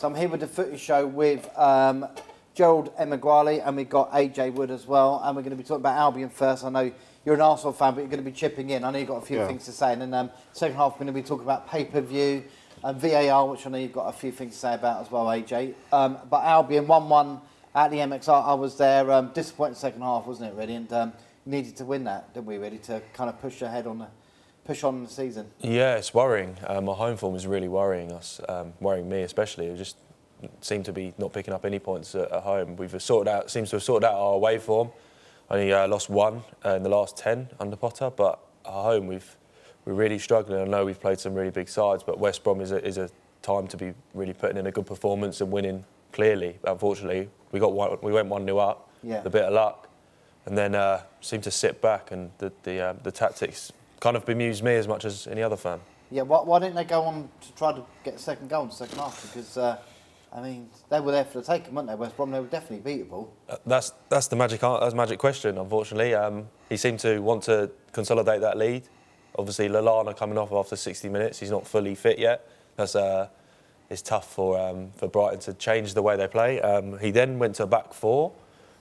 So I'm here with the Footy Show with Gerald Emeagwali, and we've got AJ Wood as well. And we're going to be talking about Albion first. I know you're an Arsenal fan, but you're going to be chipping in. I know you've got a few things to say. And then second half, we're going to be talking about pay-per-view and VAR, which I know you've got a few things to say about as well, AJ. But Albion 1-1 at the MXR. I was there. Disappointing second half, wasn't it, really? And needed to win that, didn't we, really, to kind of push ahead on the... push on the season. Yeah, it's worrying. My home form is really worrying us, worrying me especially. It just seemed to be not picking up any points at home. We've sorted out, seems to have sorted out our away form. Only lost one in the last 10 under Potter, but at home we're really struggling. I know we've played some really big sides, but West Brom is a time to be really putting in a good performance and winning clearly. Unfortunately, we went 1-0 up, with a bit of luck, and then seemed to sit back, and the tactics kind of bemused me as much as any other fan. Yeah, why didn't they go on to try to get a second goal in the second half? Because, I mean, they were there for the taking, weren't they? West Brom, they were definitely beatable. That's the magic question, unfortunately. He seemed to want to consolidate that lead. Obviously, Lallana coming off after 60 minutes. He's not fully fit yet. That's it's tough for Brighton to change the way they play. He then went to back four,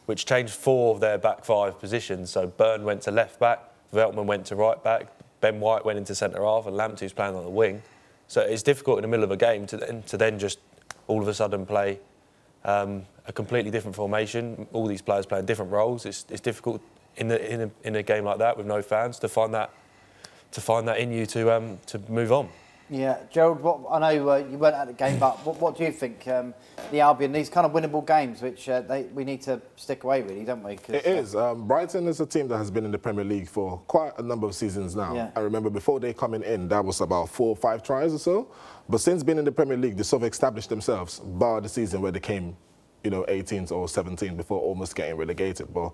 which changed four of their back five positions. So Byrne went to left back, Veltman went to right back, Ben White went into centre half, and Lamptey's playing on the wing. So it's difficult in the middle of a game to then just all of a sudden play a completely different formation. All these players playing different roles. It's difficult in a game like that with no fans to find that in you to move on. Yeah, Gerald, I know you weren't at the game, but what do you think? The Albion, these kind of winnable games, which we need to stick away, really, don't we? It is. Brighton is a team that has been in the Premier League for quite a number of seasons now. Yeah. I remember before they coming in, that was about 4 or 5 tries or so. But since being in the Premier League, they sort of established themselves, bar the season where they came, you know, 18th or 17th before almost getting relegated. But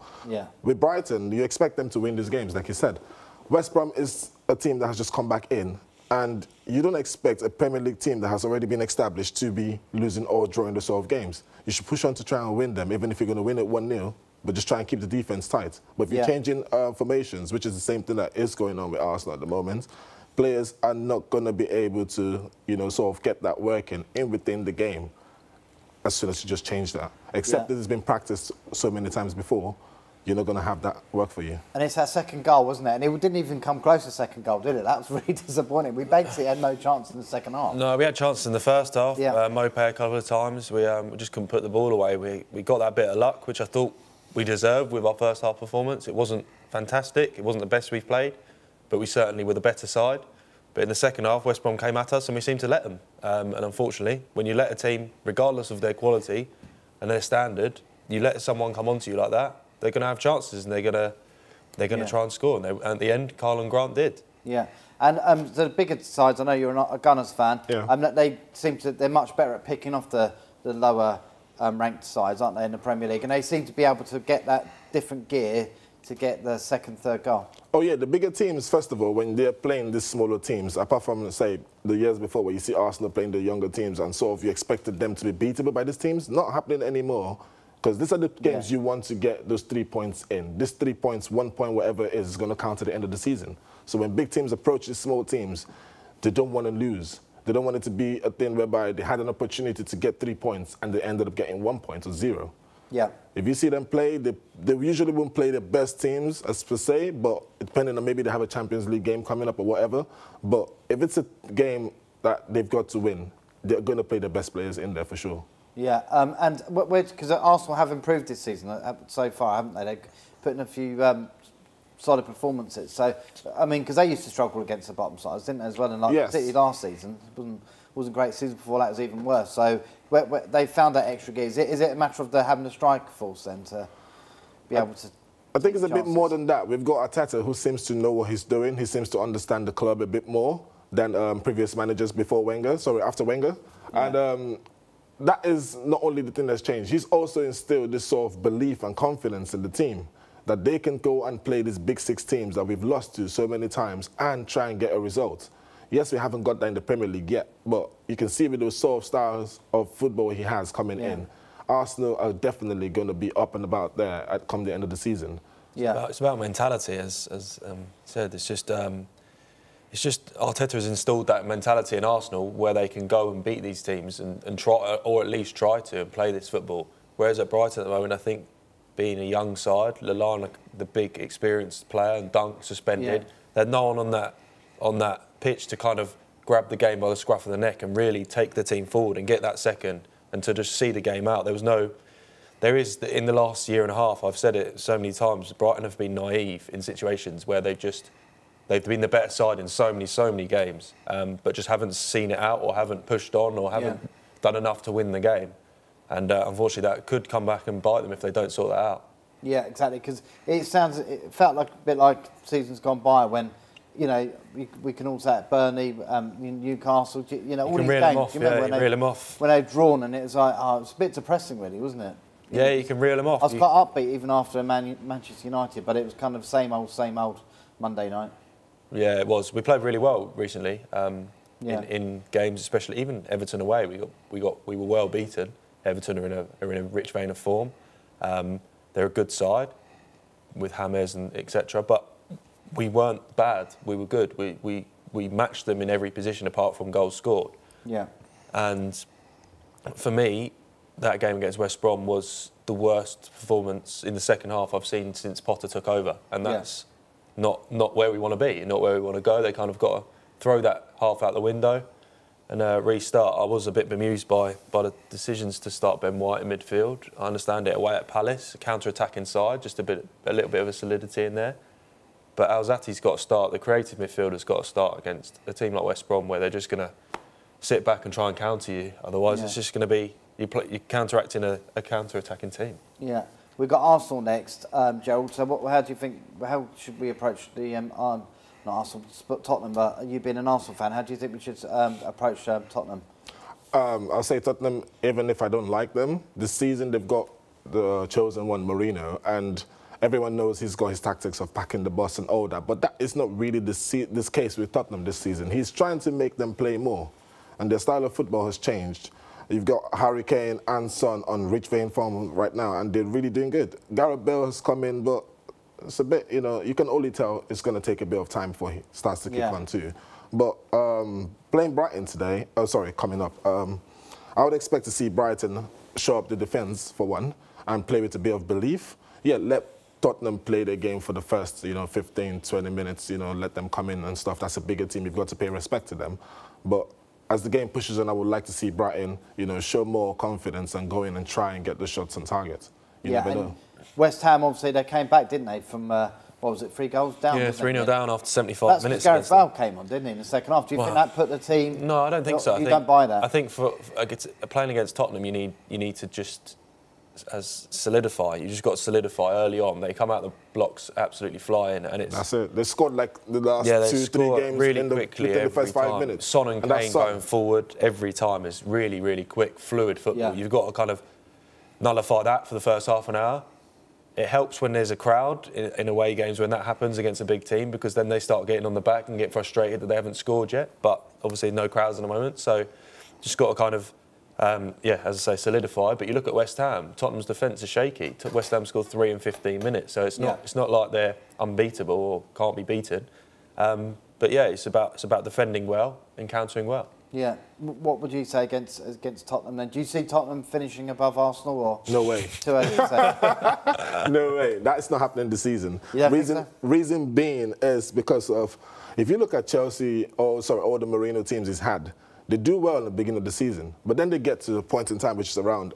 with Brighton, you expect them to win these games, like you said. West Brom is a team that has just come back in, and you don't expect a Premier League team that has already been established to be losing or drawing the sort of games. You should push on to try and win them, even if you're going to win it 1-0, but just try and keep the defence tight. But if you're changing formations, which is the same thing that is going on with Arsenal at the moment, players are not going to be able to, you know, sort of get that working in within the game as soon as you just change that. Except that it's been practiced so many times before, you're not going to have that work for you. And it's our second goal, wasn't it? And it didn't even come close to second goal, did it? That was really disappointing. We basically had no chance in the second half. No, we had chances in the first half. Yeah. Mope a couple of times. We just couldn't put the ball away. We got that bit of luck, which I thought we deserved with our first half performance. It wasn't fantastic. It wasn't the best we've played, but we certainly were the better side. But in the second half, West Brom came at us and we seemed to let them. And unfortunately, when you let a team, regardless of their quality and their standard, you let someone come onto you like that, they're going to have chances and they're going to try and score. And at the end, Carl and Grant did. Yeah, and the bigger sides, I know you're not a Gunners fan. Yeah. They seem to they're much better at picking off the lower ranked sides, aren't they, in the Premier League? And they seem to be able to get that different gear to get the second, third goal. Oh yeah, the bigger teams, first of all, when they're playing these smaller teams, apart from, say, the years before where you see Arsenal playing the younger teams and sort of you expected them to be beatable by these teams, not happening anymore. Because these are the games you want to get those 3 points in. This 3 points, 1 point, whatever it is going to count to the end of the season. So when big teams approach these small teams, they don't want to lose. They don't want it to be a thing whereby they had an opportunity to get 3 points and they ended up getting 1 point or 0. Yeah. If you see them play, they usually won't play the best teams, as per se, but depending on maybe they have a Champions League game coming up or whatever. But if it's a game that they've got to win, they're going to play the best players in there for sure. Yeah, and because Arsenal have improved this season so far, haven't they? They've put in a few solid performances. So, I mean, because they used to struggle against the bottom sides, didn't they, as well? And particularly last season, it wasn't great. Season before that was even worse. So they found that extra gear. Is it a matter of having a strike force then to be able to? I think it's a bit more than that. We've got Arteta, who seems to know what he's doing. He seems to understand the club a bit more than previous managers before Wenger. Sorry, after Wenger, and. That is not only the thing that's changed. He's also instilled this sort of belief and confidence in the team that they can go and play these big six teams that we've lost to so many times and try and get a result. Yes, we haven't got that in the Premier League yet, but you can see with those sort of styles of football he has coming in, Arsenal are definitely going to be up and about there at come the end of the season. Yeah, it's about mentality, as said. It's just it's just Arteta has instilled that mentality in Arsenal where they can go and beat these teams and try, or at least try to, and play this football. Whereas at Brighton at the moment, I think, being a young side, Lallana, the big experienced player, and Dunk suspended, they had no one on that pitch to kind of grab the game by the scruff of the neck and really take the team forward and get that second and to just see the game out. There was no... There is, in the last year and a half, I've said it so many times, Brighton have been naive in situations where they've been the better side in so many games, but just haven't seen it out or haven't pushed on or haven't done enough to win the game. And unfortunately, that could come back and bite them if they don't sort that out. Yeah, exactly, because it felt like a bit like seasons gone by when, you know, we can all say at Burnley, Newcastle, you know, all these games. You can reel them off. When they've drawn, and it was like, oh, it was a bit depressing, really, wasn't it? Yeah, you can reel them off. I was quite upbeat even after Manchester United, but it was kind of same old Monday night. Yeah, it was. We played really well recently in games, especially even Everton away. We were well beaten. Everton are in a rich vein of form. They're a good side with James and etc. But we weren't bad. We were good. We matched them in every position apart from goals scored. Yeah. And for me, that game against West Brom was the worst performance in the second half I've seen since Potter took over. And that's not where we want to be, not where we want to go. They kind of got to throw that half out the window and restart. I was a bit bemused by the decisions to start Ben White in midfield. I understand it away at Palace, counter-attack inside, just a little bit of a solidity in there. But Alzati's got to start, the creative midfielder's got to start against a team like West Brom where they're just going to sit back and try and counter you. Otherwise, it's just going to be... You're counteracting a counter-attacking team. Yeah, we've got Arsenal next, Gerald. So, how do you think? How should we approach the not Arsenal, Tottenham? But you being an Arsenal fan, how do you think we should approach Tottenham? I'll say Tottenham, even if I don't like them, this season they've got the chosen one, Mourinho, and everyone knows he's got his tactics of packing the bus and all that. But that is not really this case with Tottenham this season. He's trying to make them play more, and their style of football has changed. You've got Harry Kane and Son on rich vein form right now, and they're really doing good. Gareth Bale has come in, but it's a bit, you know, you can only tell it's going to take a bit of time before he starts to kick on too. But playing Brighton today, oh, sorry, coming up, I would expect to see Brighton show up the defence for one and play with a bit of belief. Yeah, let Tottenham play their game for the first, you know, 15, 20 minutes, you know, let them come in and stuff. That's a bigger team. You've got to pay respect to them. But as the game pushes on, I would like to see Brighton, you know, show more confidence and go in and try and get the shots on target. You never know. West Ham, obviously, they came back, didn't they, from, what was it, 3 goals down? Yeah, 3-0 down after 75 minutes. That's because Gareth Bale came on, didn't he, in the second half? Do you think that put the team... No, I don't think so. You don't buy that? I think for playing against Tottenham, you need to just solidify. You just got to solidify early on. They come out the blocks absolutely flying, and it's... That's it. They scored like the last 2-3 games really quickly within the first 5 minutes. Son and Kane going forward every time is really, really quick, fluid football. Yeah. You've got to kind of nullify that for the first half an hour. It helps when there's a crowd in away games when that happens against a big team, because then they start getting on the back and get frustrated that they haven't scored yet. But obviously no crowds at the moment, so just got to kind of... as I say, solidified. But you look at West Ham. Tottenham's defence is shaky. West Ham scored 3 in 15 minutes, so it's not like they're unbeatable or can't be beaten. But yeah, it's about defending well and countering well. Yeah. What would you say against Tottenham then? Do you see Tottenham finishing above Arsenal or? No way. Too early to say. No way. That's not happening this season. Reason being is because of, if you look at Chelsea, all the Mourinho teams he's had. They do well in the beginning of the season, but then they get to the point in time, which is around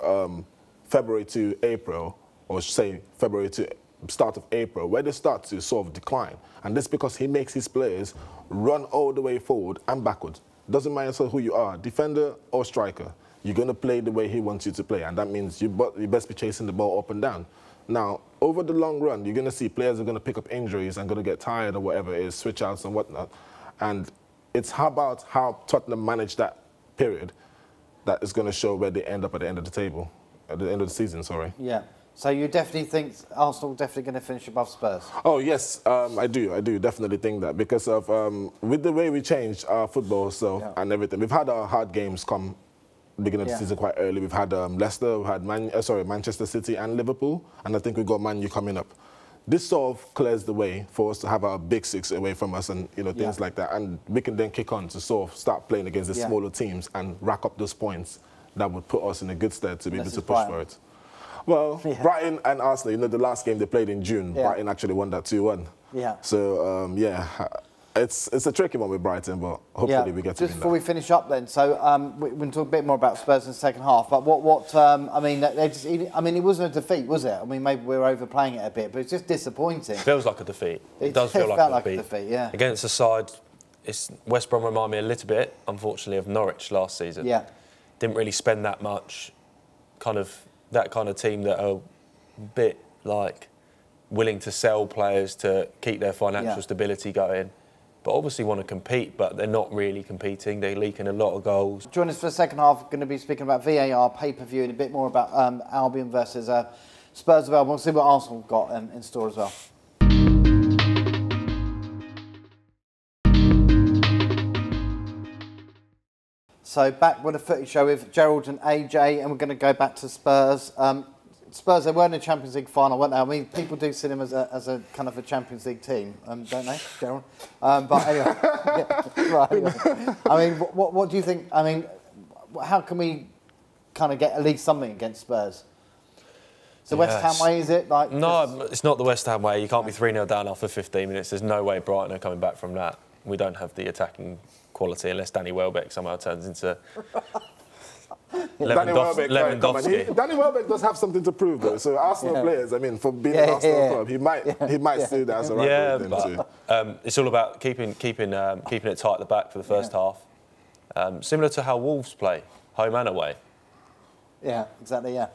February to April, or say February to start of April, where they start to sort of decline. And that's because he makes his players run all the way forward and backwards. Doesn't matter who you are, defender or striker, you're going to play the way he wants you to play, and that means you best be chasing the ball up and down. Now, over the long run, you're going to see players are going to pick up injuries and going to get tired or whatever it is, switch outs and whatnot. And it's about how Tottenham manage that period that is going to show where they end up at the end of the table, at the end of the season, sorry. Yeah. So you definitely think Arsenal definitely going to finish above Spurs? Oh, yes, I do. I do definitely think that because of with the way we changed our football and everything. We've had our hard games come beginning of the season quite early. We've had Leicester, we've had Manchester City and Liverpool, and I think we've got Man U coming up. this sort of clears the way for us to have our big six away from us and, you know, things like that. And we can then kick on to sort of start playing against the smaller teams and rack up those points that would put us in a good stead to be able to push for it. Well, Brighton and Arsenal, you know, the last game they played in June, Brighton actually won that 2-1. Yeah. So, yeah, it's a tricky one with Brighton, but hopefully we get to win that. Just before we finish up then, so we'll talk a bit more about Spurs in the second half, but I mean, it wasn't a defeat, was it? I mean, maybe we're overplaying it a bit, but it's just disappointing. It feels like a defeat. It does feel like a defeat. Yeah. Against a side, West Brom remind me a little bit, unfortunately, of Norwich last season. Yeah. Didn't really spend that much, that kind of team that are a bit like willing to sell players to keep their financial stability going, but obviously want to compete, but they're not really competing. They're leaking a lot of goals. Join us for the second half. We're going to be speaking about VAR, pay-per-view, and a bit more about Albion versus Spurs as well. We'll see what Arsenal got in store as well. So back with a footy show with Gerald and AJ, and we're going to go back to Spurs. Spurs, they were in the Champions League final, weren't they? I mean, people do see them as a kind of a Champions League team, don't they, Gerald? But anyway, I mean, what do you think? I mean, how can we kind of get at least something against Spurs? It's the West Ham way, is it? Like, no, it's not the West Ham way. You can't be 3-0 down after 15 minutes. There's no way Brighton are coming back from that. We don't have the attacking quality, unless Danny Welbeck somehow turns into Lewandowski. Danny Welbeck does have something to prove, though. So Arsenal players, I mean, for being an Arsenal club, he might see that as a rivalry thing too. It's all about keeping it tight at the back for the first half, similar to how Wolves play, home and away. Yeah, exactly. Yeah.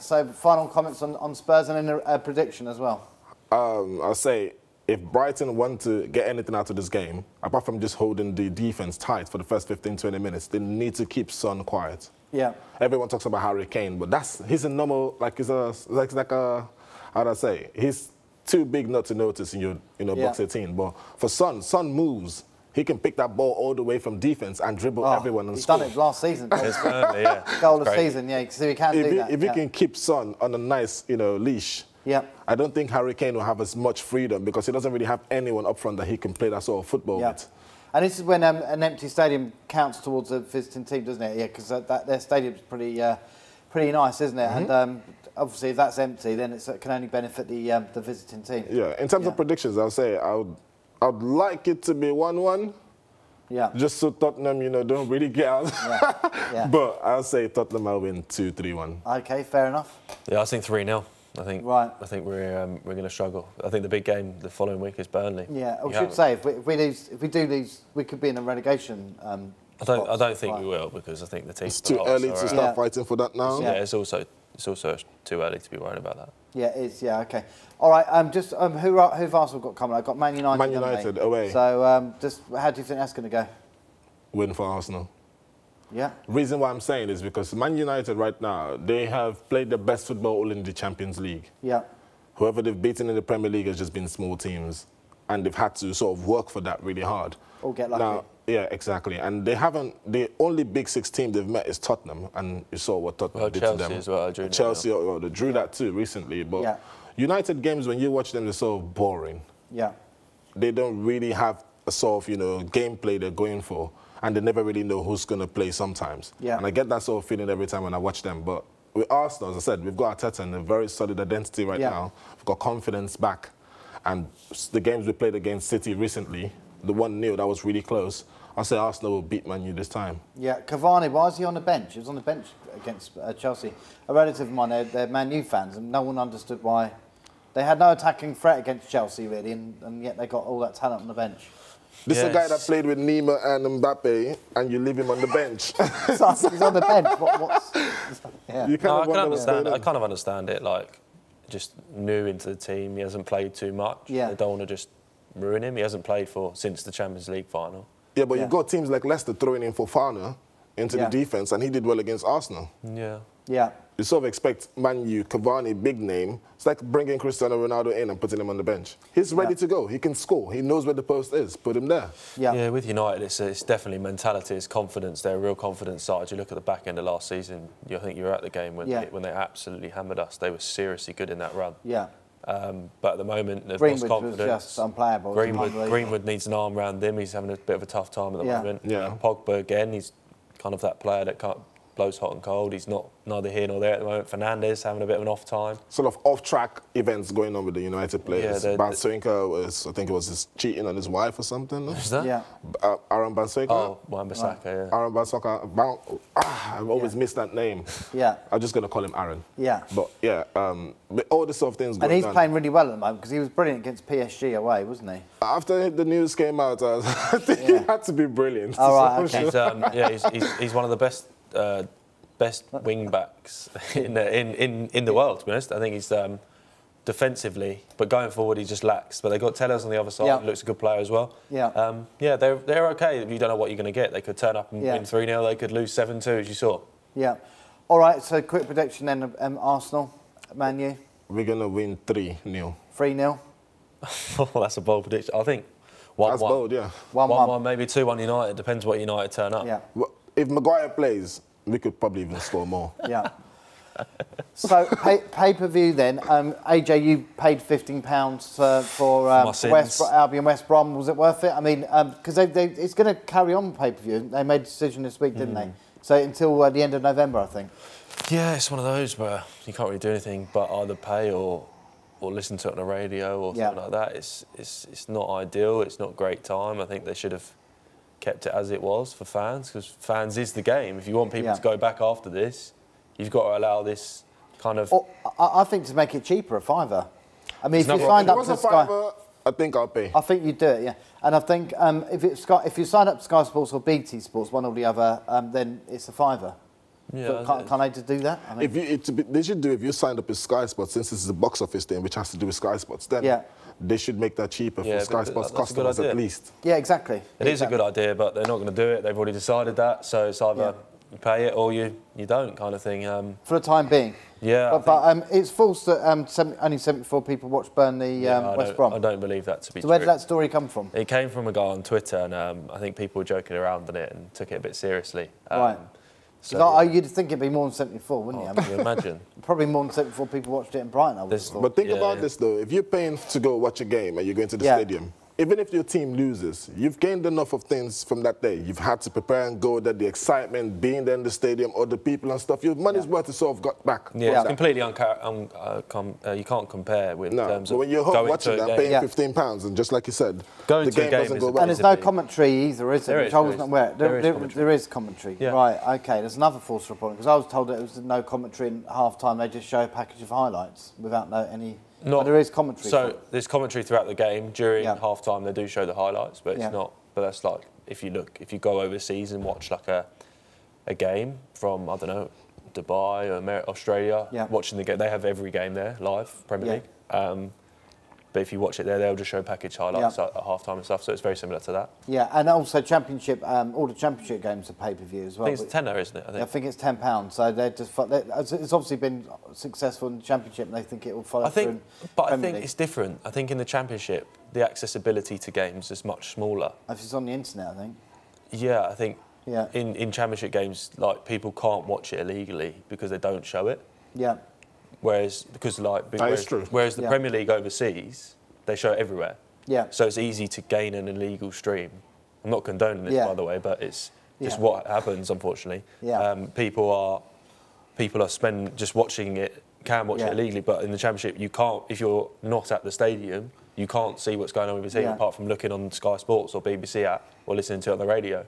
So final comments on Spurs and then a prediction as well. I'll say, if Brighton want to get anything out of this game, apart from just holding the defence tight for the first 15, 20 minutes, they need to keep Son quiet. Yeah. Everyone talks about Harry Kane, but he's a normal, how'd I say, he's too big not to notice in your box 18. But for Son moves. He can pick that ball all the way from defence and dribble everyone and score. He's done it last season. Goal of season, so he can do that. If he can keep Son on a nice, leash, I don't think Harry Kane will have as much freedom because he doesn't really have anyone up front that he can play that sort of football with. And this is when an empty stadium counts towards a visiting team, doesn't it? Yeah, because their stadium's pretty nice, isn't it? And obviously, if that's empty, then it can only benefit the visiting team. Yeah. In terms of predictions, I'll say I'd like it to be 1-1. Yeah. Just so Tottenham, don't really get out. But I'll say Tottenham will win 2-3-1. Okay, fair enough. Yeah, I think 3-0. I think we're going to struggle. I think the big game the following week is Burnley. Yeah, I should say if we do lose, we could be in a relegation. I don't think we will because I think the team's too early to start fighting for that now. Yeah, it's also too early to be worried about that. Yeah, it is. Yeah, okay. All right. Who've Arsenal got coming? I've got Man United. Man United away. So just how do you think that's going to go? Win for Arsenal. Yeah. Reason why I'm saying is because Man United right now, they have played the best football all in the Champions League. Yeah. Whoever they've beaten in the Premier League has just been small teams and they've had to sort of work for that really hard. Or get lucky. Now, yeah, exactly. And they haven't, the only big six team they've met is Tottenham and you saw what Tottenham did Chelsea to them. As well, Chelsea, well, they drew that too recently. But United games, when you watch them, they're sort of boring. Yeah. They don't really have a sort of, gameplay they're going for. And they never really know who's going to play sometimes. Yeah. And I get that sort of feeling every time when I watch them. But with Arsenal, as I said, we've got Arteta and a very solid identity right now. We've got confidence back. And the games we played against City recently, the 1-0, that was really close. I say Arsenal will beat Man U this time. Yeah, Cavani, why is he on the bench? He was on the bench against Chelsea. A relative of mine, they're Man U fans, and no one understood why. They had no attacking threat against Chelsea, really, and yet they got all that talent on the bench. This is a guy that played with Neymar and Mbappe, and you leave him on the bench. He's on the bench. I kind of understand it. Like, just new into the team, he hasn't played too much. Yeah. They don't want to just ruin him. He hasn't played since the Champions League final. Yeah, but you've got teams like Leicester throwing in Fofana into the defense, and he did well against Arsenal. Yeah. Yeah. You sort of expect Man U, Cavani, big name. It's like bringing Cristiano Ronaldo in and putting him on the bench. He's ready to go. He can score. He knows where the post is. Put him there. Yeah, with United, it's definitely mentality. It's confidence. They're a real confident side. You look at the back end of last season, I think you were at the game when they absolutely hammered us. They were seriously good in that run. Yeah. But at the moment, they've lost confidence. Greenwood was just unplayable. Greenwood needs an arm around him. He's having a bit of a tough time at the moment. Yeah. Pogba, again, he's kind of that player that can't, blows hot and cold. He's not neither here nor there at the moment. Fernandes having a bit of an off time. Sort of off-track events going on with the United players. Yeah, Bansoinka was, I think it was his cheating on his wife or something. Was that? Yeah. Aaron Bansoinka. Oh, Wan-Bissaka, yeah. Aaron Bansoinka. I've always missed that name. Yeah. I'm just going to call him Aaron. Yeah. But yeah, but all this sort of things going on. And he's playing really well at the moment because he was brilliant against PSG away, wasn't he? After the news came out, I think he had to be brilliant. Oh, right, okay. He's one of the best wing backs in the world, to be honest. I think he's defensively, but going forward he just lacks. But they got Tellers on the other side, who looks a good player as well. Yeah, yeah, they're okay. You don't know what you're going to get. They could turn up and win 3-0. They could lose 7-2, as you saw. Yeah. All right. So quick prediction then of Arsenal, Man U. We're going to win 3-0. 3-0. Oh, that's a bold prediction. I think 1-1. That's bold, yeah. 1-1, maybe 2-1 United. Depends what United turn up. Yeah. Well, if Maguire plays, we could probably even score more. Yeah. So pay-per-view then. AJ, you paid £15 for Albion West Brom. Was it worth it? I mean, because it's going to carry on pay-per-view. They made a decision this week, didn't they? So until the end of November, I think. Yeah, it's one of those where you can't really do anything but either pay or listen to it on the radio or something like that. It's not ideal. It's not great time. I think they should have kept it as it was for fans, because fans is the game. If you want people to go back after this, you've got to allow this kind of... Or, I think to make it cheaper, a fiver. I mean, if you signed up to Sky... I think I'll be. I think you'd do it, yeah. And I think if you sign up to Sky Sports or BT Sports, one or the other, then it's a fiver. Yeah, can't they just do that? I mean, they should do, if you signed up with Sky Sports, since this is a box office thing, which has to do with Sky Sports, then they should make that cheaper for Sky Sports customers at least. Yeah, exactly. It is a good idea, but they're not going to do it. They've already decided that, so it's either you pay it or you don't, kind of thing. For the time being. Yeah. But it's false that only 74 people watch Burnley West Brom. I don't believe that to be true. So where did that story come from? It came from a guy on Twitter, and I think people were joking around on it and took it a bit seriously. Right. So, you'd think it'd be more than 74, wouldn't you? I mean, imagine. Probably more than 74 people watched it in Brighton, I would have thought. But think about this, though. If you're paying to go watch a game and you're going to the stadium, even if your team loses, you've gained enough of things from that day. You've had to prepare and go there, the excitement, being there in the stadium, all the people and stuff. Your money's worth it, sort of got back. Yeah, it's completely you can't compare with terms of when you're home watching that, paying £15, and just like you said, the game doesn't go back. And there's no commentary either, is there? Which I wasn't aware. There is commentary. Yeah. Right, okay, there's another false report, because I was told that it was no commentary in half-time. They just show a package of highlights without any... Not, there is commentary. So there's commentary throughout the game. During half-time, they do show the highlights, but it's not... But that's like, if you go overseas and watch like a game from, I don't know, Dubai or America, Australia, watching the game, they have every game there, live, Premier League. But if you watch it there, they'll just show package highlights at half-time and stuff, so it's very similar to that. Yeah, and also Championship, all the Championship games are pay-per-view as well. I think it's £10, isn't it? I think it's £10, so they're just... It's obviously been successful in the Championship, and they think it will follow through. But I think it's different. I think in the Championship, the accessibility to games is much smaller. If it's on the internet, I think. Yeah, I think in Championship games, like, people can't watch it illegally because they don't show it. Yeah. Whereas the Premier League overseas, they show it everywhere. Yeah. So it's easy to gain an illegal stream. I'm not condoning this, by the way, but it's just what happens, unfortunately. Yeah. People are spending just watching it, can watch it illegally, but in the Championship, you can't. If you're not at the stadium, you can't see what's going on with your team apart from looking on Sky Sports or BBC app or listening to it on the radio.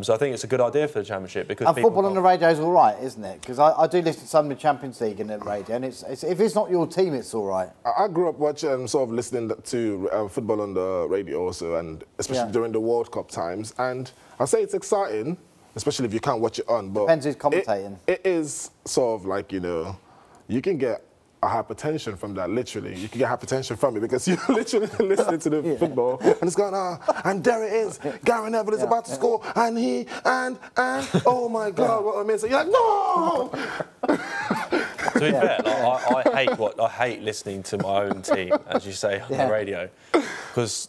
So I think it's a good idea for the Championship, because and football on the radio is all right, isn't it? Because I do listen to some of the Champions League in the radio, and if it's not your team, it's all right. I grew up watching, sort of listening to football on the radio also, and especially during the World Cup times. And I say it's exciting, especially if you can't watch it on. But depends who's commentating. It is sort of like, you know, you can get hypertension from that, literally. You can get hypertension from it because you're literally listening to the football and it's going, and there it is. Gary Neville is about to score, and oh my God, what a miss. You're like, no! To be fair, like, I hate listening to my own team, as you say, on the radio, because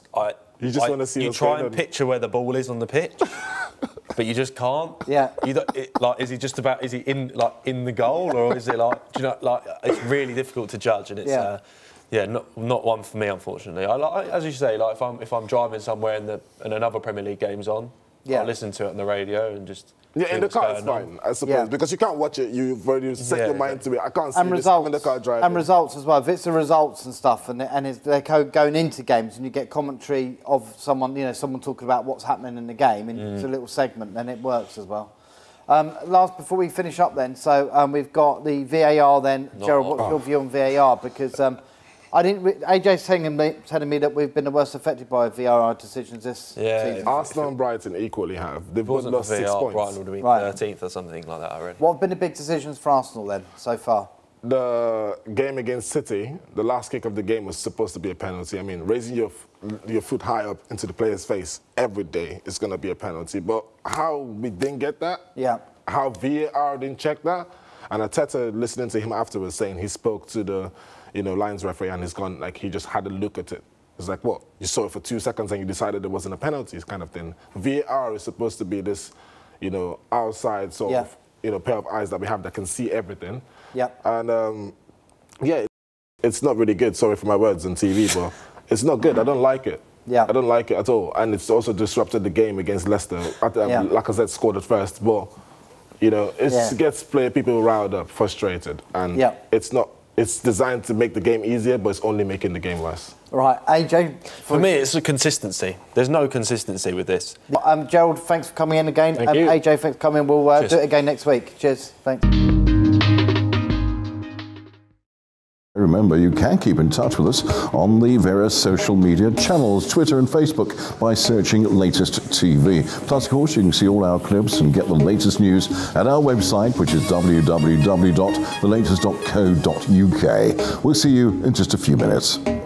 you try and picture where the ball is on the pitch. But you just can't. Yeah. Is he just about? Is he in the goal, or is it like? Do you know? Like, it's really difficult to judge, and it's Yeah, not one for me, unfortunately. As you say, like if I'm driving somewhere and another Premier League game's on, yeah, I'll listen to it on the radio and just. Yeah, in the car it's fine, I suppose, yeah, because you can't watch it. You've already set your mind to it. I can't see results in the car driving. And results as well. If it's the results and stuff, and they're going into games, and you get commentary of someone, you know, someone talking about what's happening in the game, and it's a little segment, then it works as well. Last, before we finish up, then, so we've got the VAR. Then, Gerald, what's your view on VAR? Because I didn't. AJ's telling me that we've been the worst affected by VAR decisions this season. Arsenal and Brighton equally have. They've both lost VAR, 6 points. Brighton would have been 13th or something like that. I read. What have been the big decisions for Arsenal then so far? The game against City, the last kick of the game was supposed to be a penalty. I mean, raising your foot high up into the player's face every day is going to be a penalty. But how we didn't get that? Yeah. How VAR didn't check that? And Arteta, listening to him afterwards, saying he spoke to the Lions referee and he's gone, like, he just had a look at it. It's like, what? You saw it for 2 seconds and you decided it wasn't a penalty, kind of thing. VAR is supposed to be this, outside sort of, pair of eyes that we have that can see everything. Yeah. And, it's not really good. Sorry for my words on TV, but it's not good. I don't like it. Yeah. I don't like it at all. And it's also disrupted the game against Leicester. Lacazette scored at first, but, it gets people riled up, frustrated. And it's not. It's designed to make the game easier, but it's only making the game worse. Right, AJ? For me, it's the consistency. There's no consistency with this. Gerald, thanks for coming in again. Thank you. AJ, thanks for coming in. We'll do it again next week. Cheers. Thanks. Remember, you can keep in touch with us on the various social media channels, Twitter and Facebook, by searching Latest TV. Plus, of course, you can see all our clips and get the latest news at our website, which is www.thelatest.co.uk. We'll see you in just a few minutes.